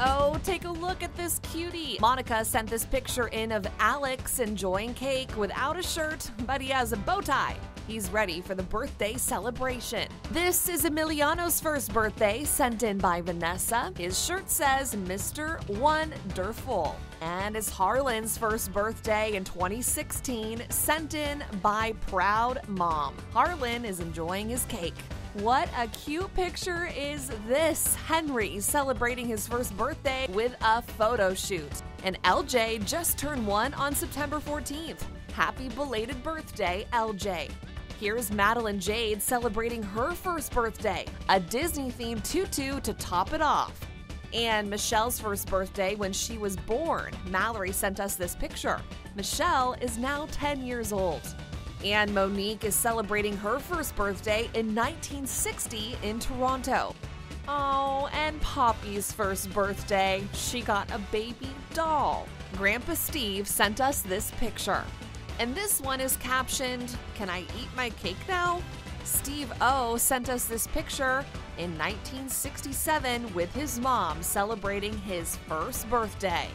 Oh, take a look at this cutie. Monica sent this picture in of Alex enjoying cake without a shirt, but he has a bow tie. He's ready for the birthday celebration. This is Emiliano's first birthday, sent in by Vanessa. His shirt says Mr. Wonderful. And it's Harlan's first birthday in 2016, sent in by Proud Mom. Harlan is enjoying his cake. What a cute picture is this! Henry celebrating his first birthday with a photo shoot. And LJ just turned one on September 14th. Happy belated birthday, LJ. Here's Madeline Jade celebrating her first birthday, a Disney-themed tutu to top it off. And Michelle's first birthday when she was born. Mallory sent us this picture. Michelle is now 10 years old. And Monique is celebrating her first birthday in 1960 in Toronto. Oh, and Poppy's first birthday. She got a baby doll. Grandpa Steve sent us this picture. And this one is captioned, "Can I eat my cake now?" Steve O sent us this picture in 1967 with his mom celebrating his first birthday.